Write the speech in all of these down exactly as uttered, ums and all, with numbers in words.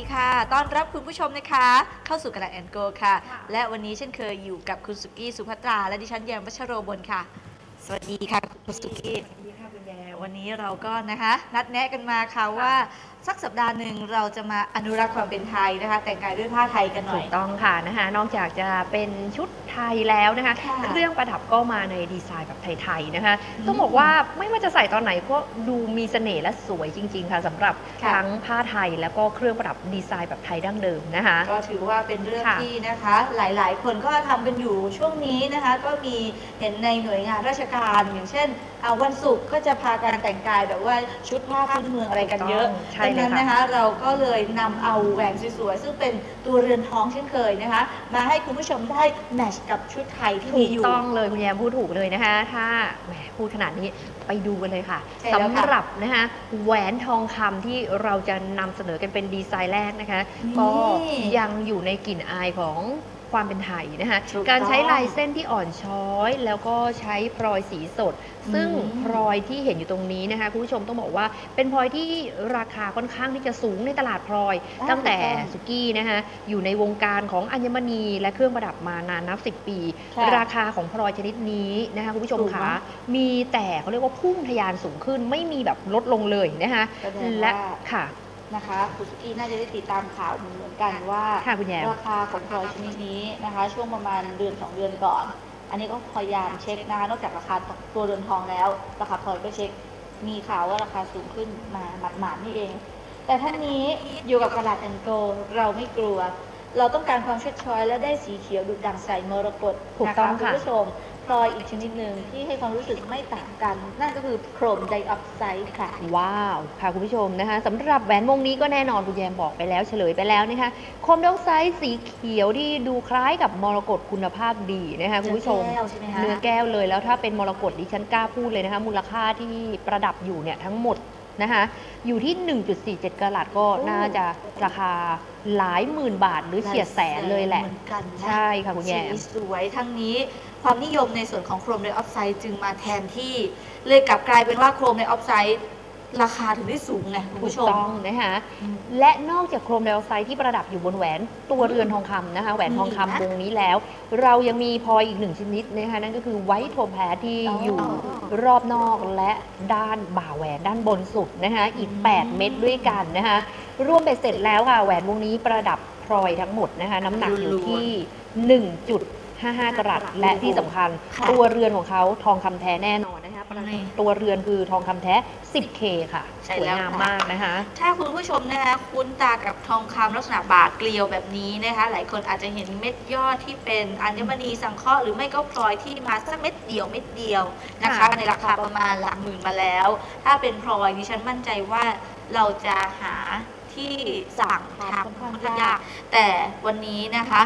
ดีค่ะต้อนรับคุณผู้ชมนะคะเข้าสู่กระดาษแอนโกค่ะและวันนี้เช่นเคยอยู่กับคุณสุกี้สุภัตราและดิฉันแยมวัชโรบลค่ะสวัสดีค่ะคุณสุกี้สวัสดีค่ะคุณแยมวันนี้เราก็นะคะนัดแนะกันมาค่ะว่าสักสัปดาห์หนึ่งเราจะมาอนุรักษ์ความเป็นไทยนะคะแต่งกายด้วยผ้าไทยกันหน่อยถูกต้องค่ะนะคะนอกจากจะเป็นชุดไทยแล้วนะคะเครื่องประดับก็มาในดีไซน์แบบไทยๆนะคะต้องบอกว่าไม่ว่าจะใส่ตอนไหนก็ดูมีเสน่ห์และสวยจริงๆค่ะสำหรับทั้งผ้าไทยแล้วก็เครื่องประดับดีไซน์แบบไทยดั้งเดิมนะคะก็ถือว่าเป็นเรื่องที่นะคะหลายๆคนก็ทำกันอยู่ช่วงนี้นะคะก็มีเห็นในหน่วยงานราชการอย่างเช่นวันศุกร์ก็จะพาการแต่งกายแบบว่าชุดผ้าพื้นเมืองอะไรกันเยอะดังนั้นนะคะเราก็เลยนำเอาแหวนสวยๆซึ่งเป็นตัวเรือนทองเช่นเคยนะคะมาให้คุณผู้ชมได้แมทช์กับชุดไทยที่มีอยู่ต้องเลยคุณแยมพูดถูกเลยนะคะถ้าแหมพูดขนาดนี้ไปดูกันเลยค่ะสำหรับนะคะแหวนทองคำที่เราจะนำเสนอกันเป็นดีไซน์แรกนะคะก็ยังอยู่ในกลิ่นอายของความเป็นไทยนะคะการใช้ลายเส้นที่อ่อนช้อยแล้วก็ใช้พลอยสีสดซึ่งพลอยที่เห็นอยู่ตรงนี้นะคะคุณผู้ชมต้องบอกว่าเป็นพลอยที่ราคาค่อนข้างที่จะสูงในตลาดพลอยตั้งแต่สุกี้นะคะอยู่ในวงการของอัญมณีและเครื่องประดับมานานนับสิบปีราคาของพลอยชนิดนี้นะคะคุณผู้ชมคะมีแต่เขาเรียกว่าพุ่งทะยานสูงขึ้นไม่มีแบบลดลงเลยนะคะและค่ะนะคะคุณสุกี้น่าจะได้ติดตามข่าวเหมือนกันว่าราคาของพลอยชนิดนี้นะคะช่วงประมาณเดือนสองเดือนก่อนอันนี้ก็พยายามเช็คนะคะนอกจากราคาตัวเรือนทองแล้วราคาพลอยก็เช็คมีข่าวว่าราคาสูงขึ้นมาหมาดๆนี่เองแต่ท่านนี้อยู่กับกระดาษแอนโกเราไม่กลัวเราต้องการความเช็ดช้อยและได้สีเขียวดุดดังใสมรกตนะคะคุณผู้ชมพลอยอีกชนิดหนึ่งที่ให้ความรู้สึกไม่ต่างกันนั่นก็คือโครมไดออกไซด์ค่ะว้าวค่ะคุณผู้ชมนะคะสำหรับแหวนวงนี้ก็แน่นอนคุณแยมบอกไปแล้วเฉลยไปแล้วนะคะโครมไดออกไซด์สีเขียวที่ดูคล้ายกับมรกตคุณภาพดีนะคะคุณผู้ชมเนื้อแก้วเลยแล้วถ้าเป็นมรกตดิฉันกล้าพูดเลยนะคะมูลค่าที่ประดับอยู่เนี่ยทั้งหมดนะคะอยู่ที่ หนึ่งจุดสี่เจ็ด กะรัตก็น่าจะราคาหลายหมื่นบาทหรือเฉียดแสนเลยแหละใช่ค่ะคุณแยมสวยทั้งนี้ความนิยมในส่วนของโครมไดออกไซด์จึงมาแทนที่เลยกลับกลายเป็นว่าโครมไดออกไซด์ราคาถึงได้สูงไงคุณผู้ชมต้องนะคะและนอกจากโครมไดออกไซด์ที่ประดับอยู่บนแหวนตัวเรือนทองคำนะคะแหวนทองคำวงนี้แล้วเรายังมีพลอยอีกหนึ่งชนิดนะคะนั่นก็คือไวท์โทแพสที่อยู่รอบนอกและด้านบ่าแหวนด้านบนสุดนะคะอีกแปดเม็ดด้วยกันนะคะรวมไปเสร็จแล้วค่ะแหวนวงนี้ประดับพลอยทั้งหมดนะคะน้ำหนักอยู่ที่ หนึ่งจุดห้าห้ากะรัตและที่สำคัญตัวเรือนของเขาทองคำแท้แน่นอนนะคะตัวเรือนคือทองคำแท้ สิบเค ค่ะสวยงามมากนะคะถ้าคุณผู้ชมนะคะคุ้นตากับทองคำลักษณะบาทเกลียวแบบนี้นะคะหลายคนอาจจะเห็นเม็ดยอดที่เป็นอัญมณีสังเคราะห์หรือไม่ก็พลอยที่มาสักเม็ดเดียวเม็ดเดียวนะคะในราคาประมาณหลักหมื่นมาแล้วถ้าเป็นพลอยดิฉันมั่นใจว่าเราจะหาที่สั่งทำค่อนข้างยากแต่วันนี้นะคะ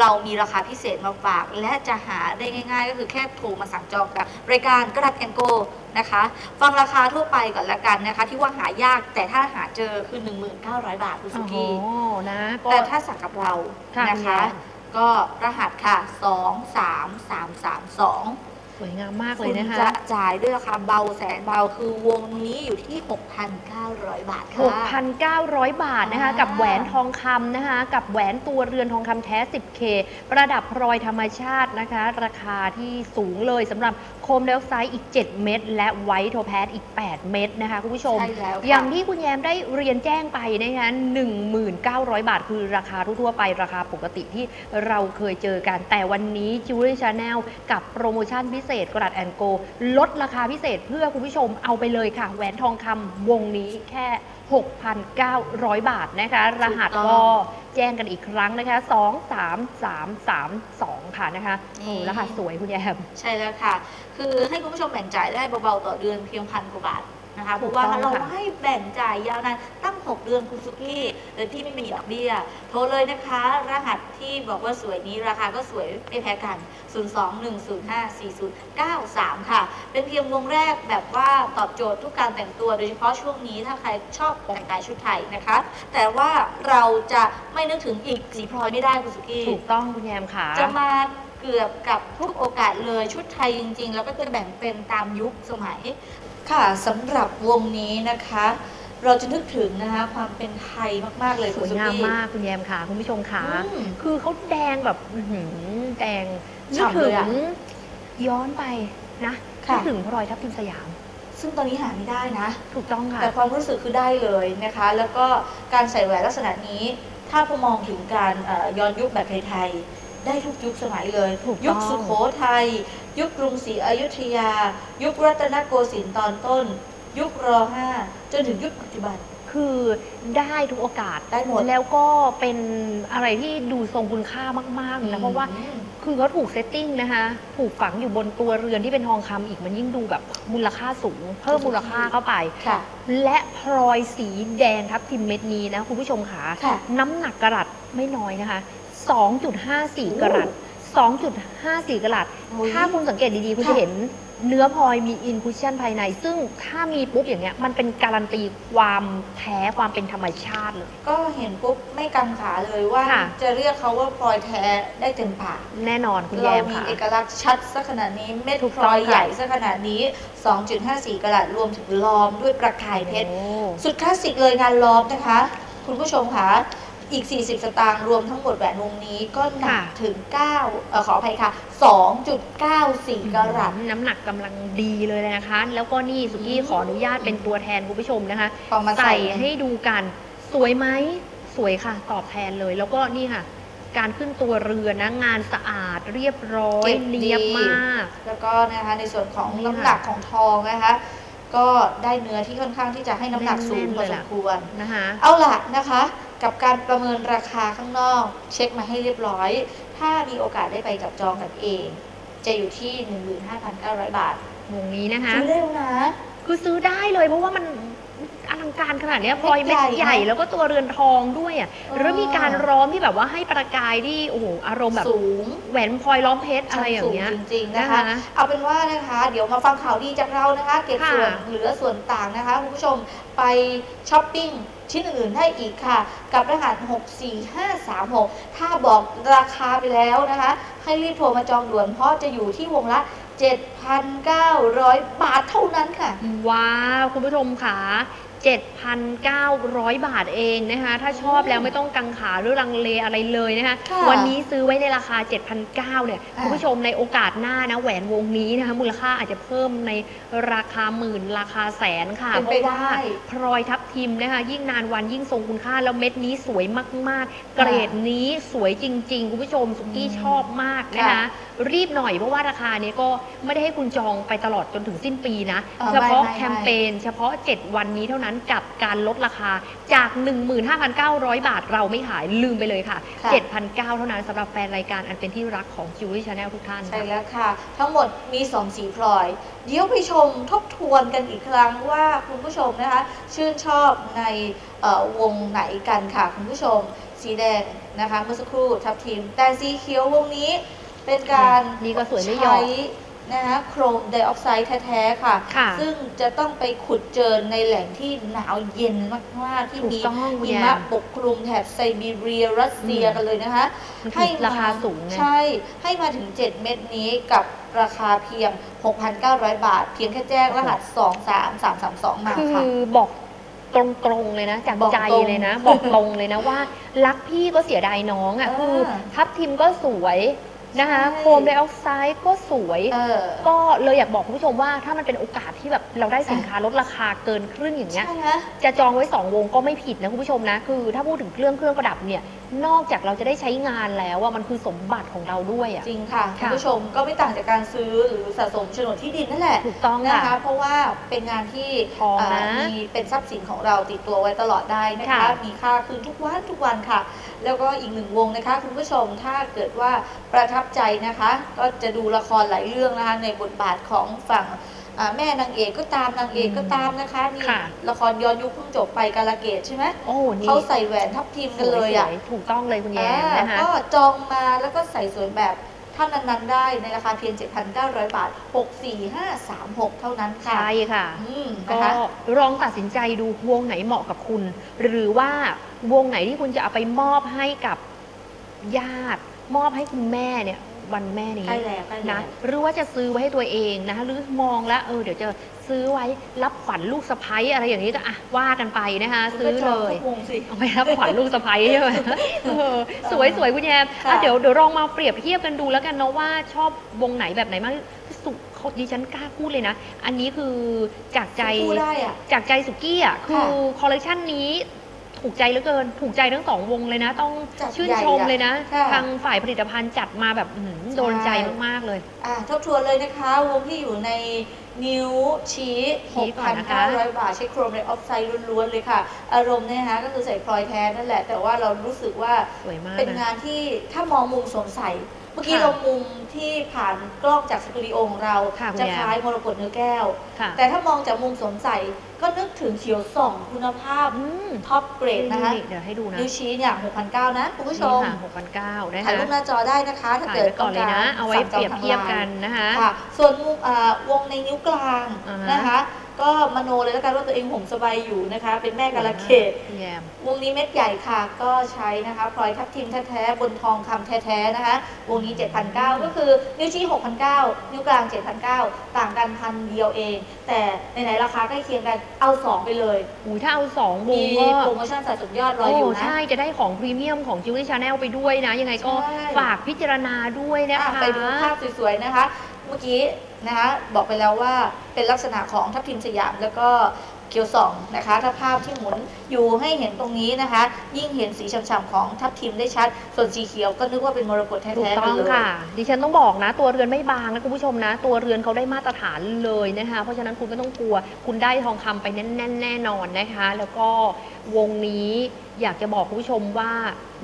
เรามีราคาพิเศษมาฝากและจะหาได้ง่ายๆก็คือแค่โทรมาสั่งจองกับรายการกระดาษแอนโกนะคะฟังราคาทั่วไปก่อนละกันนะคะที่ว่าหายากแต่ถ้าหาเจอคือ หนึ่งหมื่นเก้าพัน บาทคุณสุกี้แต่ถ้าสั่งกับเรานะคะก็รหัสค่ะสองสามสามสามสองสวยงามมากเลยนะคะจะจ่ายด้วยราคาเบาแสนเบาคือวงนี้อยู่ที่ หกพันเก้าร้อย บาทค่ะ หกพันเก้าร้อย บาทนะคะกับแหวนทองคำนะคะกับแหวนตัวเรือนทองคำแท้ สิบเค ประดับพลอยธรรมชาตินะคะราคาที่สูงเลยสำหรับโครมไดออกไซด์อีกเจ็ดเม็ดและไวท์โทแพสอีกแปดเม็ดนะคะคุณผู้ชมอย่างที่คุณแยมได้เรียนแจ้งไปนะคะ หนึ่งหมื่นเก้าร้อย บาทคือราคาทั่วไปราคาปกติที่เราเคยเจอกันแต่วันนี้ Jewelry Channel กับโปรโมชั่นพิเศษกระดาษแอนโกลดราคาพิเศษเพื่อคุณผู้ชมเอาไปเลยค่ะแหวนทองคำวงนี้แค่ หกพันเก้าร้อย บาทนะคะรหัสก็แจ้งกันอีกครั้งนะคะสองสามสามสามสองค่ะนะคะรหัสสวยคุณแยมใช่แล้วค่ะคือให้คุณผู้ชมแบ่งจ่ายได้เบาๆต่อเดือนเพียงพันกว่าบาทนะคะเพราะว่าเราให้แบ่งจ่ายยาวนานตั้งหกเดือนคุณสุกี้โดยที่ไม่มีดอกเบี้ยโทรเลยนะคะรหัสที่บอกว่าสวยนี้ราคาก็สวยไม่แพ้กันศูนย์ สอง หนึ่ง ศูนย์ ห้า สี่ ศูนย์ เก้า สามค่ะเป็นเพียงวงแรกแบบว่าตอบโจทย์ทุกการแต่งตัวโดยเฉพาะช่วงนี้ถ้าใครชอบแต่งกายชุดไทยนะคะแต่ว่าเราจะไม่นึกถึงอีกสีพลอยไม่ได้คุณสุกี้ถูกต้องคุณแยมค่ะจะมาเกือบกับทุกโอกาสเลยชุดไทยจริงๆแล้วก็จะแบ่งเป็นตามยุคสมัยค่ะสำหรับวงนี้นะคะ เราจะนึกถึงนะคะความเป็นไทยมากๆเลยสวยงามมากคุณแยมค่ะคุณผู้ชมค่ะคือเขาแดงแบบแดงนึกถึงย้อนไปนะนึกถึงพลอยทัพทิมสยามซึ่งตอนนี้หาไม่ได้นะถูกต้องค่ะแต่ความรู้สึกคือได้เลยนะคะแล้วก็การใส่แหวนลักษณะนี้ถ้าพอมองถึงการย้อนยุคแบบไทยได้ทุกยุคสมัยเลยยุคสุโขทัยยุคกรุงศรีอยุธยายุครัตนโกสินทร์ตอนต้นยุคร.ห้า จนถึงยุคปัจจุบันคือได้ทุกโอกาสได้หมดแล้วก็เป็นอะไรที่ดูทรงคุณค่ามากๆนะเพราะว่าคือเขาถูกเซตติ้งนะคะถูกฝังอยู่บนตัวเรือนที่เป็นทองคำอีกมันยิ่งดูแบบมูลค่าสูงเพิ่มมูลค่าเข้าไปและพลอยสีแดงทับทิมเม็ดนี้นะคุณผู้ชมค่ะน้ำหนักกะรัตไม่น้อยนะคะ สองจุดห้าสี่ กะรัต สองจุดห้าสี่ กะรัตถ้าคุณสังเกตดีๆคุณจะเห็นเนื้อพลอยมีอินคุชชั่นภายในซึ่งถ้ามีปุ๊บอย่างเงี้ยมันเป็นการันตีความแท้ความเป็นธรรมชาติเลยก็เห็นปุ๊บไม่กังขาเลยว่าจะเรียกเขาว่าพลอยแท้ได้เต็มปากแน่นอนคุณแยมค่ะเรามีเอกลักษณ์ชัดซะขนาดนี้เม็ดพลอยใหญ่ซะขนาดนี้ สองจุดห้าสี่ กะรัตรวมถึงล้อมด้วยประกายเพชรสุดคลาสสิกเลยงานล้อมนะคะคุณผู้ชมค่ะอีกสี่สิบสตางค์รวมทั้งหมดแหวนวงนี้ก็หนักถึงเก้าเอ่อขออภัยค่ะ สองจุดเก้าสี่ กะรัตน้ำหนักกำลังดีเลยนะคะแล้วก็นี่สุกี้ขออนุญาตเป็นตัวแทนคุณผู้ชมนะคะใส่ให้ดูกันสวยไหมสวยค่ะตอบแทนเลยแล้วก็นี่ค่ะการขึ้นตัวเรือนะงานสะอาดเรียบร้อยเนียบมากแล้วก็นะคะในส่วนของน้ำหนักของทองนะคะก็ได้เนื้อที่ค่อนข้างที่จะให้น้ำหนักสูงพอสมควรนะคะเอาล่ะนะคะกับการประเมินราคาข้างนอกเช็คมาให้เรียบร้อยถ้ามีโอกาสได้ไปจับจองกันเองจะอยู่ที่ หนึ่งหมื่นห้าพันเก้าร้อย บาทวงนี้นะคะซื้อได้นะคือซื้อได้เลยเพราะว่ามันอลังการขนาดนี้พลอยเม็ดใหญ่แล้วก็ตัวเรือนทองด้วยอ่ะแล้วมีการล้อมที่แบบว่าให้ประกายที่โอ้โหอารมณ์แบบสูงแหวนพลอยล้อมเพชรอะไรอย่างเงี้ยจริงๆนะคะเอาเป็นว่านะคะเดี๋ยวมาฟังข่าวดีจากเรานะคะเก็บส่วนเหลือส่วนต่างนะคะคุณผู้ชมไปช้อปปิ้งชิ้นอื่นๆได้อีกค่ะกับรหัสหก สี่ ห้า สาม หกถ้าบอกราคาไปแล้วนะคะให้รีบโทรมาจองด่วนเพราะจะอยู่ที่วงละ เจ็ดพันเก้าร้อย บาทเท่านั้นค่ะว้าวคุณผู้ชมค่ะ เจ็ดพันเก้าร้อย บาทเองนะคะถ้าชอบแล้วไม่ต้องกังขาหรือลังเลอะไรเลยนะคะวันนี้ซื้อไว้ในราคา เจ็ดพันเก้าร้อย เนี่ยคุณผู้ชมในโอกาสหน้านะแหวนวงนี้นะคะมูลค่าอาจจะเพิ่มในราคาหมื่นราคาแสนค่ะเพราะว่าพลอยทับทิมนะคะยิ่งนานวันยิ่งทรงคุณค่าแล้วเม็ดนี้สวยมากๆเกรดนี้สวยจริงๆคุณผู้ชมสุกี้ชอบมากนะคะรีบหน่อยเพราะว่าราคาเนี่ยก็ไม่ได้ให้คุณจองไปตลอดจนถึงสิ้นปีนะเฉพาะแคมเปญเฉพาะเจ็ดวันนี้เท่านั้นกับการลดราคาจาก หนึ่งหมื่นห้าพันเก้าร้อย บาทเราไม่ขายลืมไปเลยค่ะ เจ็ดพันเก้าร้อย เท่านั้นสำหรับแฟนรายการอันเป็นที่รักของ Jewelry Channel ทุกท่านใช่แล้วค่ะทั้งหมดมีสองสีพลอยเดี๋ยวไปชมทบทวนกันอีกครั้งว่าคุณผู้ชมนะคะชื่นชอบในวงไหนกันค่ะคุณผู้ชมสีแดงนะคะเมื่อสักครู่ทับทิมแต่สีเขียววงนี้เป็นการนี่ก็สวยไม่ยอมนะคะโครมไดออกไซด์แท้ๆค่ะซึ่งจะต้องไปขุดเจอในแหล่งที่หนาวเย็นมากๆที่มีหิมะปกคลุมแถบไซบีเรียรัสเซียกันเลยนะคะให้ราคาสูงใช่ให้มาถึงเจ็ดเม็ดนี้กับราคาเพียง หกพันเก้าร้อย บาทเพียงแค่แจ้งรหัสสอง สาม สาม สาม สองมาค่ะคือบอกตรงๆเลยนะจากใจเลยนะบอกตรงเลยนะว่ารักพี่ก็เสียดายน้องอ่ะคือทับทิมก็สวยนะคะโครมไดออกไซด์ก็สวยก็เลยอยากบอกคุณผู้ชมว่าถ้ามันเป็นโอกาสที่แบบเราได้สินค้าลดราคาเกินครึ่งอย่างเงี้ยจะจองไว้สองวงก็ไม่ผิดนะคุณผู้ชมนะคือถ้าพูดถึงเครื่องเครื่องประดับเนี่ยนอกจากเราจะได้ใช้งานแล้วว่ามันคือสมบัติของเราด้วยอ่ะจริงค่ะคุณผู้ชมก็ไม่ต่างจากการซื้อหรือสะสมโฉนดที่ดินนั่นแหละถูกต้องนะคะเพราะว่าเป็นงานที่มีเป็นทรัพย์สินของเราติดตัวไว้ตลอดได้นะคะมีค่าขึ้นทุกวันทุกวันค่ะแล้วก็อีกหนึ่งวงนะคะคุณผู้ชมถ้าเกิดว่าประทับใจนะคะก็จะดูละครหลายเรื่องนะคะในบทบาทของฝั่งแม่นางเอกก็ตามนางเอกก็ตามนะคะนี่ละครย้อนยุคเพิ่งจบไปกาลเกตใช่ไหมเขาใส่แหวนทับทิมกันเลยอ่ะถูกต้องเลยคุณแยมนะคะก็จองมาแล้วก็ใส่สวยแบบท่านนั้นๆได้ในราคาเพียง เจ็ดพันเก้าร้อย บาท หก สี่ ห้า สาม หก เท่านั้นค่ะใช่ค่ะก็ลองตัดสินใจดูวงไหนเหมาะกับคุณหรือว่าวงไหนที่คุณจะเอาไปมอบให้กับญาติมอบให้คุณแม่เนี่ย วันแม่นี้นะหรือว่าจะซื้อไว้ให้ตัวเองนะคะหรือมองแล้วเออเดี๋ยวจะซื้อไว้รับขวัญลูกสะใภ้อะไรอย่างนี้ก็อ่ะว่ากันไปนะคะซื้อเลยเอาไปรับขวัญลูกสะใภ้ใช่ไหมสวยสวยคุณแยมเดี๋ยวเดี๋ยวลองมาเปรียบเทียบกันดูแล้วกันเนาะว่าชอบวงไหนแบบไหนมากสุขดิฉันกล้าพูดเลยนะอันนี้คือจากใจจากใจสุกี้อ่ะคือคอลเลคชันนี้ถูกใจเหลือเกินถูกใจทั้งสองวงเลยนะต้องชื่นชมเลยนะทางฝ่ายผลิตภัณฑ์จัดมาแบบโดนใจมากๆเลยทบทวนเลยนะคะวงที่อยู่ในนิ้วชี้ หกพันห้าร้อย บาทใช้โครมในออฟไซด์ล้วนๆเลยค่ะอารมณ์นะคะก็คือใส่พลอยแท้นั่นแหละแต่ว่าเรารู้สึกว่าเป็นงานที่ถ้ามองมุมสงสัยเมื่อกี้เรามุมที่ผ่านกล้องจากสตูดิโอของเราจะคล้ายมรกตเนื้อแก้วแต่ถ้ามองจากมุมสงสัยก็นึกถึงเขียวส่องคุณภาพท็อปเกรดนะคะเดี๋ยวให้ดูนะนิ้วชี้เนี่ย หกพันเก้าร้อย นะคุณผู้ชม หกพันเก้าร้อย นะคะถ่ายรูปหน้าจอได้นะคะถ้าเกิดก่อนเลยนะเอาไว้เปรียบเทียบกันนะคะส่วนมุมวงในนิ้วกลางนะคะก็มโนเลยแล้วกันว่าตัวเองห่มสบายอยู่นะคะเป็นแม่กาลเกตวงนี้เม็ดใหญ่ค่ะก็ใช้นะคะพลอยทับทิมแท้ๆบนทองคำแท้ๆนะคะวงนี้ เจ็ดพันเก้าร้อย ก็คือนิ้วชี้ หกพันเก้าร้อย นิ้วกลาง เจ็ดพันเก้าร้อย ต่างกันพันเดียวเองแต่ในไหนราคาใกล้เคียงกันเอาสองไปเลยหูถ้าเอาสองวงก็โปรโมชั่นสุดยอดรออยู่นะใช่จะได้ของพรีเมียมของจิวเวลรี่ชาแนลไปด้วยนะยังไงก็ฝากพิจารณาด้วยนะคะไปดูภาพสวยๆนะคะเมื่อกี้นะคะบอกไปแล้วว่าเป็นลักษณะของทัพทิมสยามแล้วก็เกียวสองนะคะถ้าภาพที่หมุนอยู่ให้เห็นตรงนี้นะคะยิ่งเห็นสีช้ำๆของทัพทิมได้ชัดส่วนสีเขียวก็นึกว่าเป็นมรกตแท้ๆเลยต้องค่ะดิฉันต้องบอกนะตัวเรือนไม่บางนะคุณผู้ชมนะตัวเรือนเขาได้มาตรฐานเลยนะคะเพราะฉะนั้นคุณไม่ต้องกลัวคุณได้ทองคำไปแน่นๆแน่นอนนะคะแล้วก็วงนี้อยากจะบอกคุณผู้ชมว่า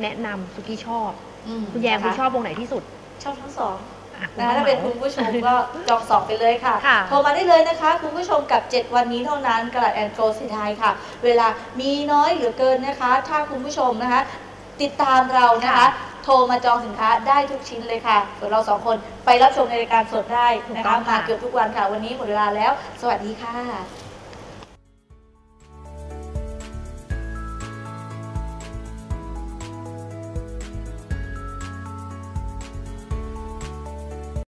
แนะนำสุกี้ชอบคุณแยมคุณชอบวงไหนที่สุดชอบทั้งสองนะถ้าเป็นคุณผู้ชมก็จองสองไปเลยค่ะโทรมาได้เลยนะคะคุณผู้ชมกับเจ็ดวันนี้เท่านั้นกลัดแอนโกลสีไทยค่ะเวลามีน้อยเหลือเกินนะคะถ้าคุณผู้ชมนะคะติดตามเรานะคะโทรมาจองสินค้าได้ทุกชิ้นเลยค่ะส่วนเราสองคนไปรับชมในรายการสดได้นะคะมาเกือบทุกวันค่ะวันนี้หมดเวลาแล้วสวัสดีค่ะ